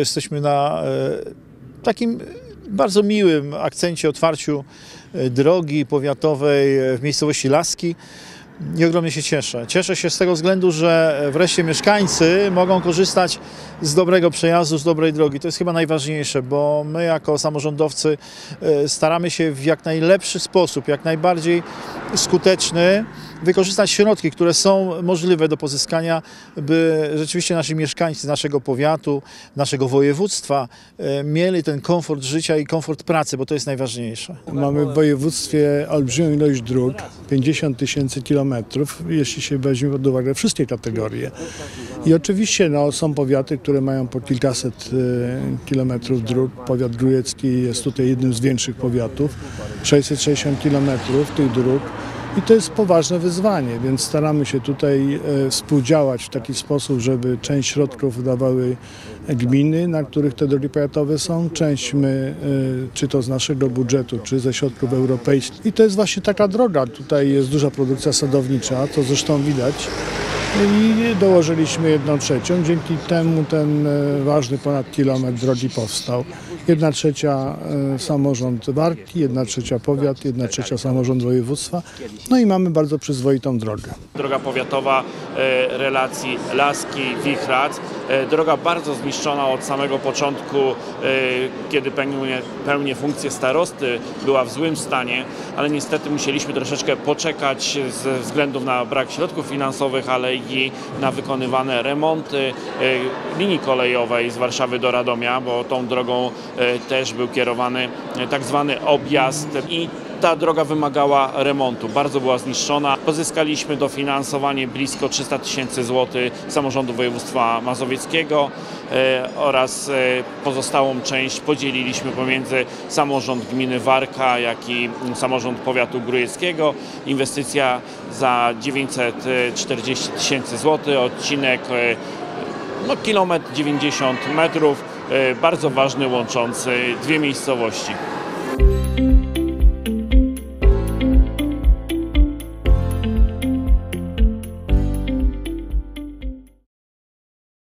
jesteśmy na takim bardzo miłym akcencie, otwarciu drogi powiatowej w miejscowości Laski i ogromnie się cieszę. Cieszę się z tego względu, że wreszcie mieszkańcy mogą korzystać z dobrego przejazdu, z dobrej drogi. To jest chyba najważniejsze, bo my jako samorządowcy staramy się w jak najlepszy sposób, jak najbardziej skuteczny wykorzystać środki, które są możliwe do pozyskania, by rzeczywiście nasi mieszkańcy naszego powiatu, naszego województwa mieli ten komfort życia i komfort pracy, bo to jest najważniejsze. Mamy w województwie olbrzymią ilość dróg, 50 000 kilometrów, jeśli się weźmie pod uwagę wszystkie kategorie. I oczywiście są powiaty, które mają po kilkaset kilometrów dróg. Powiat Grójecki jest tutaj jednym z większych powiatów, 660 kilometrów tych dróg. I to jest poważne wyzwanie, więc staramy się tutaj współdziałać w taki sposób, żeby część środków dawały gminy, na których te drogi powiatowe są, część my, czy to z naszego budżetu, czy ze środków europejskich. I to jest właśnie taka droga. Tutaj jest duża produkcja sadownicza, to zresztą widać. I dołożyliśmy 1/3, dzięki temu ten ważny ponad kilometr drogi powstał. 1/3 samorząd Warki, 1/3 powiat, 1/3 samorząd województwa. No i mamy bardzo przyzwoitą drogę. Droga powiatowa relacji Laski-Wichrac. Droga bardzo zniszczona od samego początku, kiedy pełnię funkcję starosty, była w złym stanie, ale niestety musieliśmy troszeczkę poczekać ze względu na brak środków finansowych, ale i na wykonywane remonty linii kolejowej z Warszawy do Radomia, bo tą drogą też był kierowany tak zwany objazd i ta droga wymagała remontu, bardzo była zniszczona. Pozyskaliśmy dofinansowanie blisko 300 000 złotych samorządu województwa mazowieckiego oraz pozostałą część podzieliliśmy pomiędzy samorząd gminy Warka, jak i samorząd powiatu grójeckiego. Inwestycja za 940 000 złotych, odcinek kilometr 90 metrów, bardzo ważny, łączący dwie miejscowości.